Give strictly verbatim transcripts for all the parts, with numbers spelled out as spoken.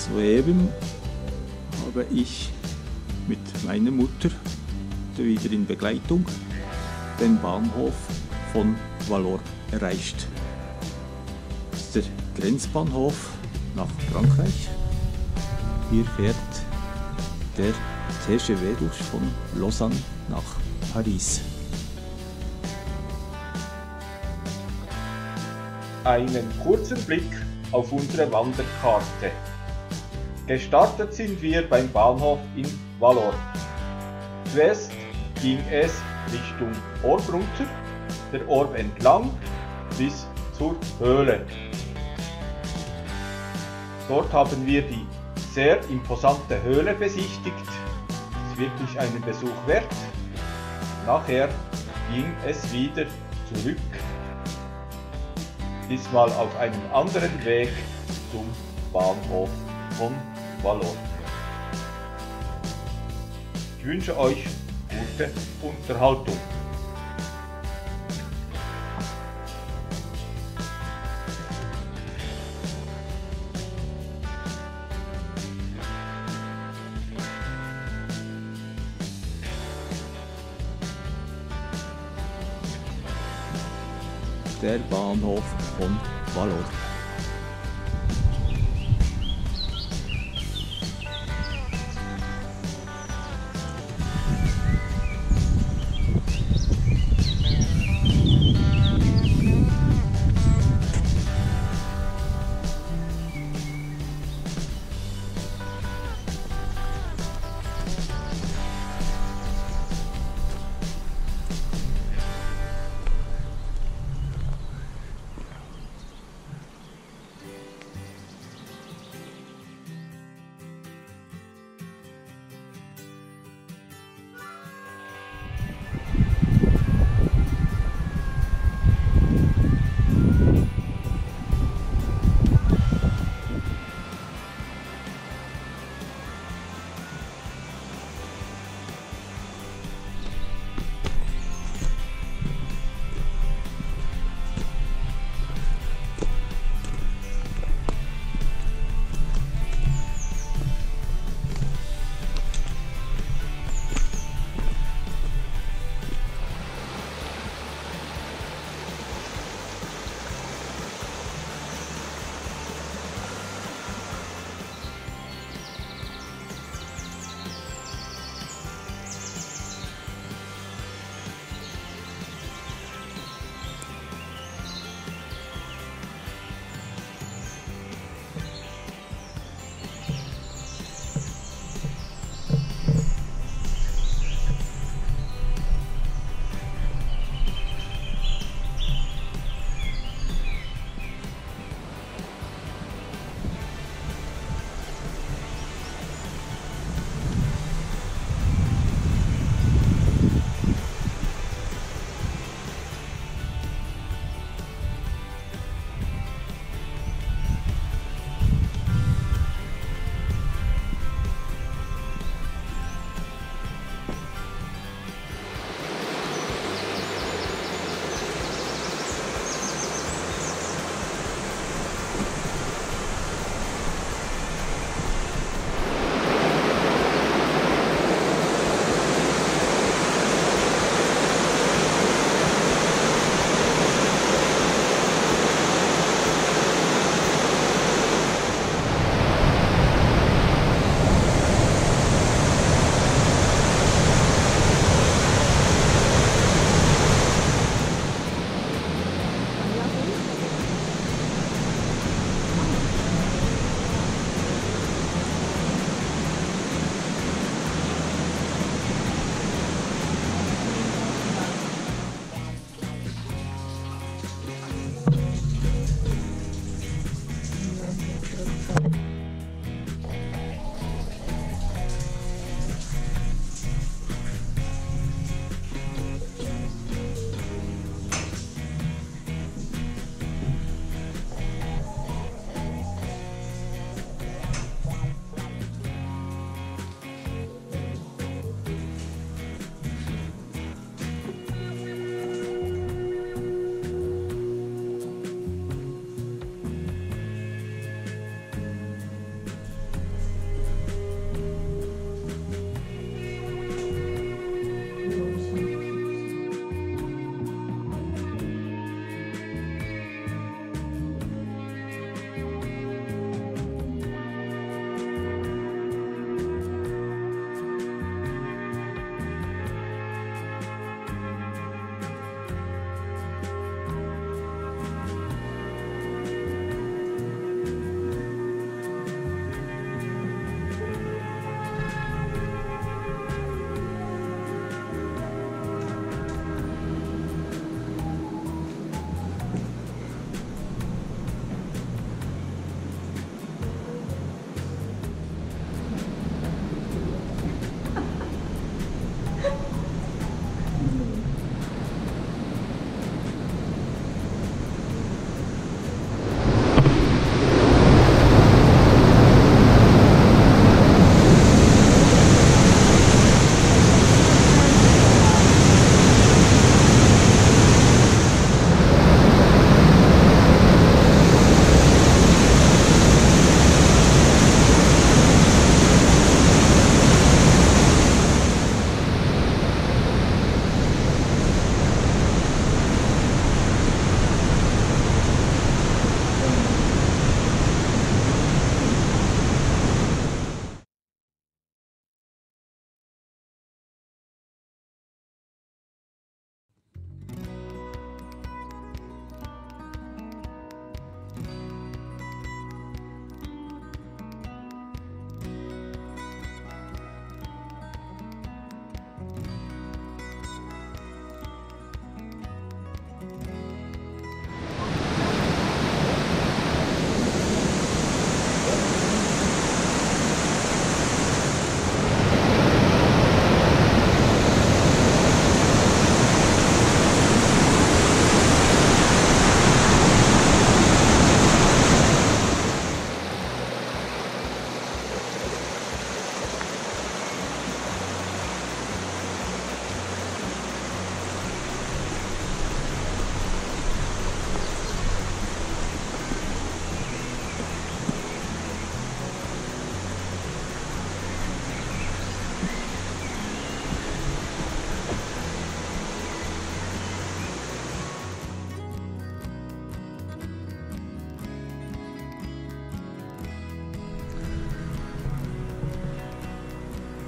Soeben habe ich mit meiner Mutter wieder in Begleitung den Bahnhof von Vallorbe erreicht. Das ist der Grenzbahnhof nach Frankreich. Hier fährt der T G V durch von Lausanne nach Paris. Einen kurzen Blick auf unsere Wanderkarte. Gestartet sind wir beim Bahnhof in Vallorbe. Zuerst ging es Richtung Orb runter, der Orb entlang bis zur Höhle. Dort haben wir die sehr imposante Höhle besichtigt, ist wirklich einen Besuch wert. Nachher ging es wieder zurück, diesmal auf einen anderen Weg zum Bahnhof von Vallorbe. Ich wünsche euch gute Unterhaltung. Der Bahnhof von Vallorbe.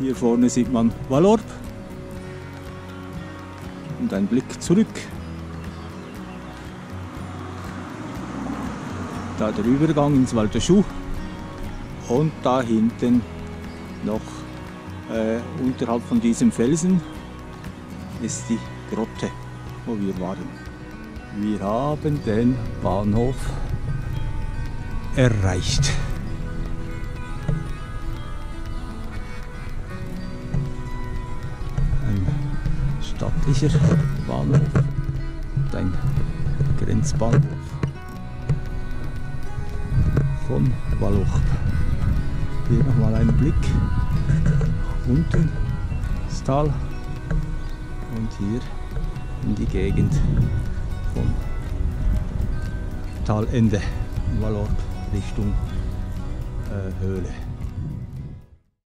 Hier vorne sieht man Vallorbe und ein Blick zurück. Da der Übergang ins Val de Choux und da hinten noch äh, unterhalb von diesem Felsen ist die Grotte, wo wir waren. Wir haben den Bahnhof erreicht. Ein stattlicher Bahnhof und ein Grenzbahnhof von Vallorbe. Hier nochmal einen Blick unten ins Tal und hier in die Gegend vom Talende Vallorbe Richtung äh, Höhle.